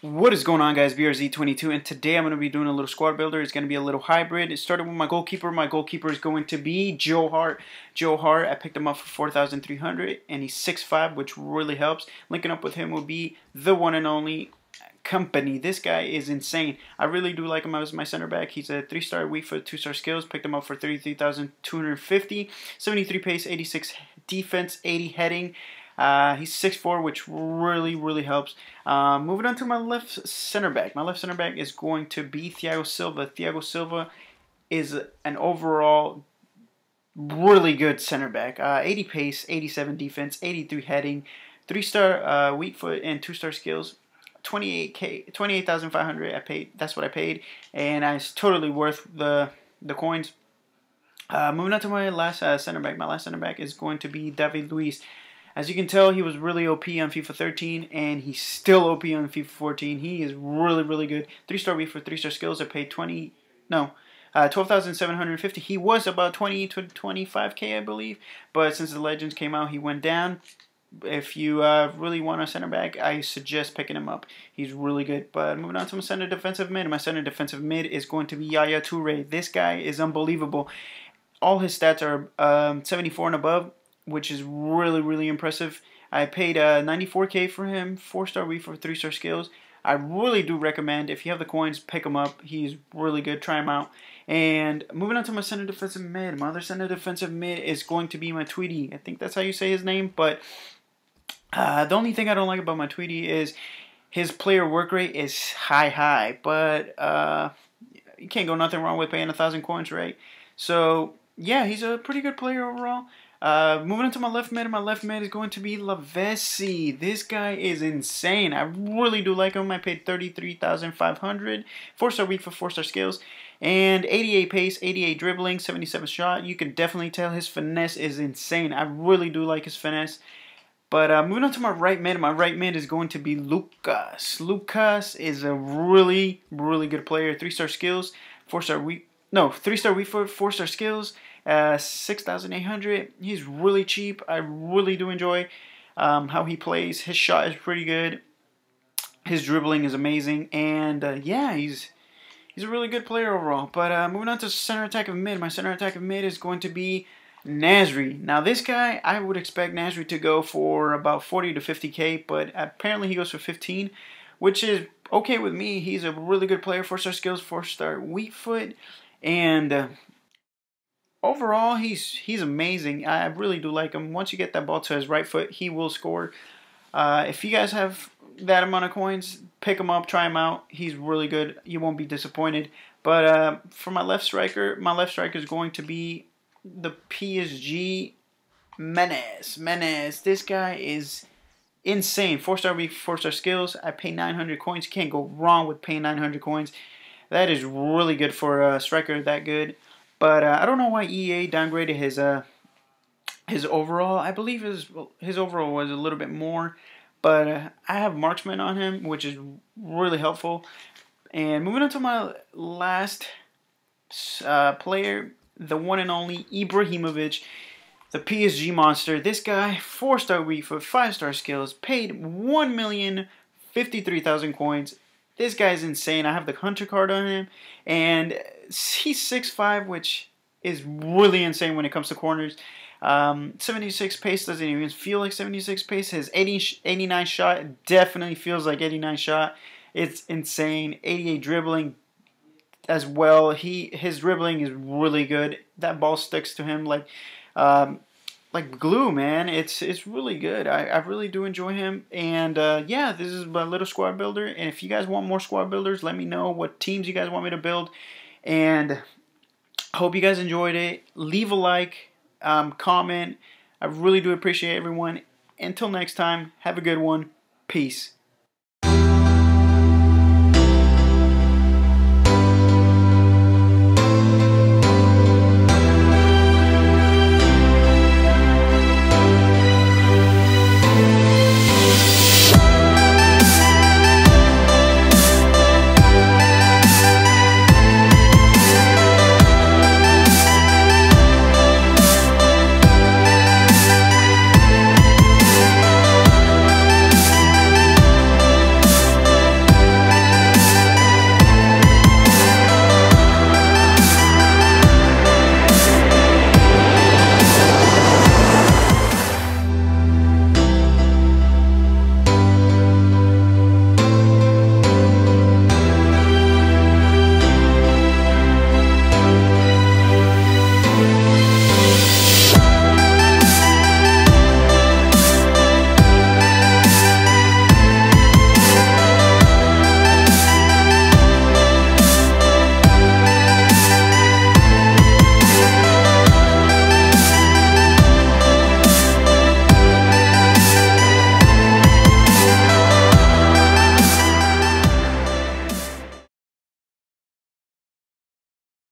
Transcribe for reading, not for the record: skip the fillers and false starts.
What is going on, guys? BRZ22, and today I'm going to be doing a little squad builder. It's going to be a little hybrid. It started with my goalkeeper. My goalkeeper is going to be Joe Hart. Joe Hart, I picked him up for $4,300, and he's 6'5", which really helps. Linking up with him will be the one and only Company. This guy is insane. I really do like him as my center back. He's a 3-star weak foot, 2-star skills. Picked him up for $33,250. 73 pace, 86 defense, 80 heading. He's 6'4", which really helps. Moving on to my left center back. My left center back is going to be Thiago Silva. Thiago Silva is an overall really good center back. 80 pace, 87 defense, 83 heading, 3-star weak foot, and 2-star skills. $28,500 I paid. That's what I paid, and it's totally worth the coins. Moving on to my last center back. My last center back is going to be David Luiz. As you can tell, he was really OP on FIFA 13, and he's still OP on FIFA 14. He is really good. 3-star weak for 3-star skills. I paid $12,750. He was about 20 to 25k, I believe, but since the Legends came out, he went down. If you really want a center back, I suggest picking him up. He's really good. But moving on to my center defensive mid. My center defensive mid is going to be Yaya Toure. This guy is unbelievable. All his stats are 74 and above, which is really impressive. I paid $94k for him, 4-star weak for 3-star skills. I really do recommend, if you have the coins, pick him up. He's really good. Try him out. And moving on to my center defensive mid. My other center defensive mid is going to be my Tweety. I think that's how you say his name, but the only thing I don't like about my Tweety is his player work rate is high, but you can't go nothing wrong with paying 1,000 coins, right? So yeah, he's a pretty good player overall. Moving on to my left mid. My left mid is going to be LaVessi. This guy is insane. I really do like him. I paid $33,500, 4-star weak for 4-star skills, and 88 pace, 88 dribbling, 77 shot. You can definitely tell his finesse is insane. I really do like his finesse. But moving on to my right mid. My right mid is going to be Lucas. Lucas is a really good player. 3-star skills, 4-star weak. No, 3-star weak foot, 4-star skills, 6,800. He's really cheap. I really do enjoy how he plays. His shot is pretty good. His dribbling is amazing, and yeah, he's a really good player overall. But moving on to center attack of mid. My center attack of mid is going to be Nasri. Now this guy, I would expect Nasri to go for about 40 to 50k, but apparently he goes for 15, which is okay with me. He's a really good player, 4-star skills, 4-star weak foot, and overall he's amazing. I really do like him. Once you get that ball to his right foot, he will score. If you guys have that amount of coins, pick him up, try him out. He's really good. You won't be disappointed. But for my left striker is going to be the PSG Menace. This guy is insane. 4-star weak, 4-star skills. I pay 900 coins. Can't go wrong with paying 900 coins. That is really good for a striker that good. But I don't know why EA downgraded his overall. I believe his overall was a little bit more. But I have marksman on him, which is really helpful. And moving on to my last player, the one and only Ibrahimović, the PSG monster. This guy, 4-star weak foot, 5-star skills, paid 1,053,000 coins. This guy's insane. I have the hunter card on him, and he's 6'5", which is really insane when it comes to corners. 76 pace doesn't even feel like 76 pace. His 89 shot definitely feels like 89 shot. It's insane. 88 dribbling as well. His dribbling is really good. That ball sticks to him like glue, man. It's really good. I really do enjoy him. And yeah, this is my little squad builder. And if you guys want more squad builders, let me know what teams you guys want me to build. And hope you guys enjoyed it. Leave a like, comment. I really do appreciate everyone. Until next time, have a good one. Peace.